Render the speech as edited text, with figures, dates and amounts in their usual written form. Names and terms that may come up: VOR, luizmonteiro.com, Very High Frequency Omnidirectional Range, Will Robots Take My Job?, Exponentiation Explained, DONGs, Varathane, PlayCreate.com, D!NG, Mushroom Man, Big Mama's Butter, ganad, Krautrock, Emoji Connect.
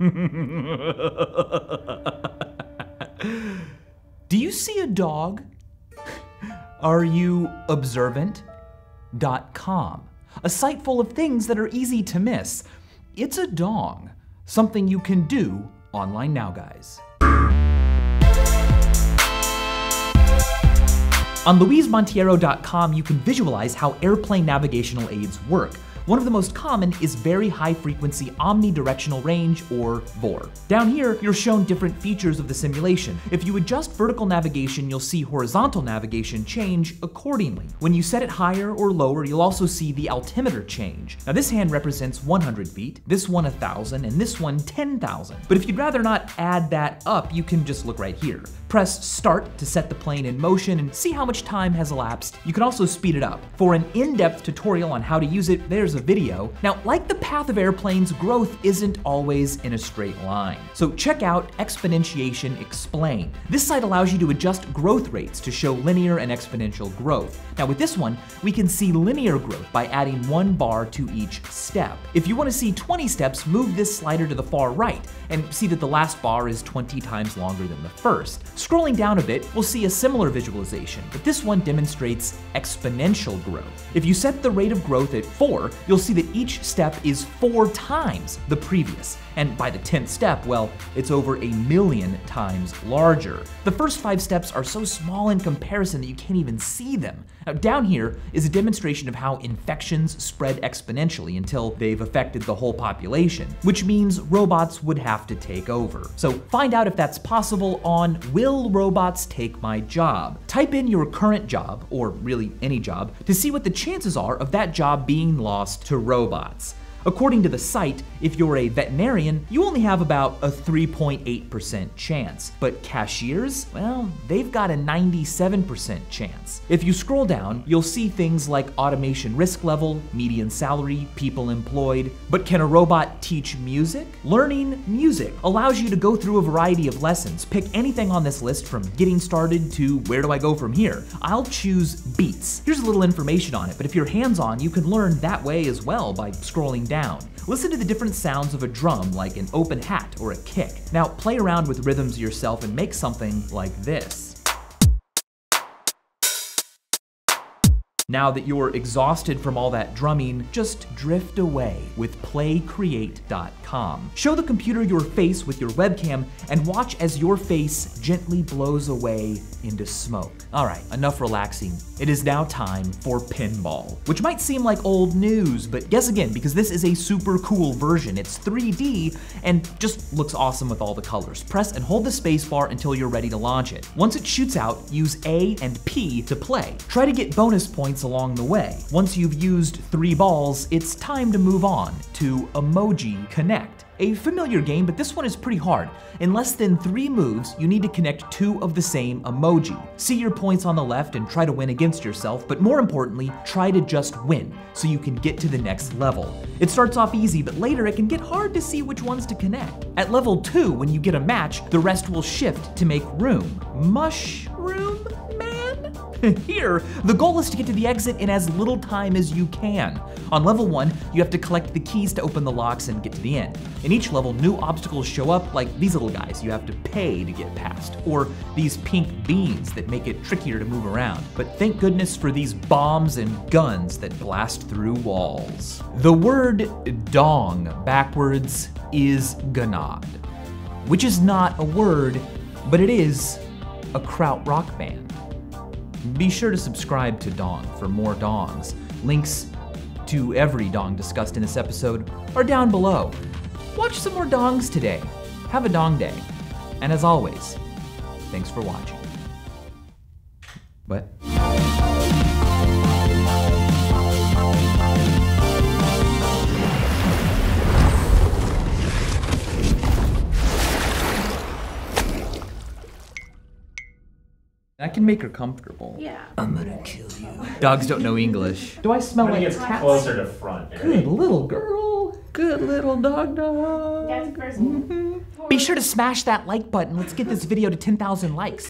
Do you see a dog? Are you observant.com? A site full of things that are easy to miss. It's a dong, something you can do online now, guys. On luizmonteiro.com, you can visualize how airplane navigational aids work. One of the most common is Very High Frequency Omnidirectional Range, or VOR. Down here, you're shown different features of the simulation. If you adjust vertical navigation, you'll see horizontal navigation change accordingly. When you set it higher or lower, you'll also see the altimeter change. Now, this hand represents 100 feet, this one 1,000, and this one 10,000. But if you'd rather not add that up, you can just look right here. Press Start to set the plane in motion and see how much time has elapsed. You can also speed it up. For an in-depth tutorial on how to use it, there's a video. Now, like the path of airplanes, growth isn't always in a straight line. So check out Exponentiation Explained. This site allows you to adjust growth rates to show linear and exponential growth. Now, with this one, we can see linear growth by adding one bar to each step. If you want to see 20 steps, move this slider to the far right and see that the last bar is 20 times longer than the first. Scrolling down a bit, we'll see a similar visualization, but this one demonstrates exponential growth. If you set the rate of growth at 4, you'll see that each step is 4 times the previous, and by the 10th step, well, it's over 1,000,000 times larger. The first 5 steps are so small in comparison that you can't even see them. Now, down here is a demonstration of how infections spread exponentially until they've affected the whole population, which means robots would have to take over. So find out if that's possible on Will Robots Take My Job? Type in your current job, or really any job, to see what the chances are of that job being lost to robots. According to the site, if you're a veterinarian, you only have about a 3.8% chance. But cashiers, well, they've got a 97% chance. If you scroll down, you'll see things like automation risk level, median salary, people employed. But can a robot teach music? Learning music allows you to go through a variety of lessons. Pick anything on this list from getting started to where do I go from here? I'll choose beats. Here's a little information on it, but if you're hands-on, you can learn that way as well by scrolling down. Listen to the different sounds of a drum, like an open hat or a kick. Now play around with rhythms yourself and make something like this. Now that you're exhausted from all that drumming, just drift away with PlayCreate.com. Show the computer your face with your webcam and watch as your face gently blows away into smoke. All right, enough relaxing. It is now time for pinball, which might seem like old news, but guess again, because this is a super cool version. It's 3D and just looks awesome with all the colors. Press and hold the spacebar until you're ready to launch it. Once it shoots out, use A and P to play. Try to get bonus points along the way. Once you've used 3 balls, it's time to move on to Emoji Connect. A familiar game, but this one is pretty hard. In less than 3 moves, you need to connect 2 of the same emoji. See your points on the left and try to win against yourself, but more importantly, try to just win so you can get to the next level. It starts off easy, but later it can get hard to see which ones to connect. At level 2, when you get a match, the rest will shift to make room. Mushroom? Here, the goal is to get to the exit in as little time as you can. On level 1, you have to collect the keys to open the locks and get to the end. In each level, new obstacles show up, like these little guys you have to pay to get past, or these pink beans that make it trickier to move around. But thank goodness for these bombs and guns that blast through walls. The word dong backwards is ganad, which is not a word, but it is a krautrock band. Be sure to subscribe to Dong for more dongs. Links to every dong discussed in this episode are down below. Watch some more dongs today. Have a dong day. And as always, thanks for watching. What? I can make her comfortable. Yeah. I'm gonna kill you. Dogs don't know English. Do I smell like cats? Closer to front. Good little girl. Good little dog. That's personal. Be sure to smash that like button. Let's get this video to 10,000 likes.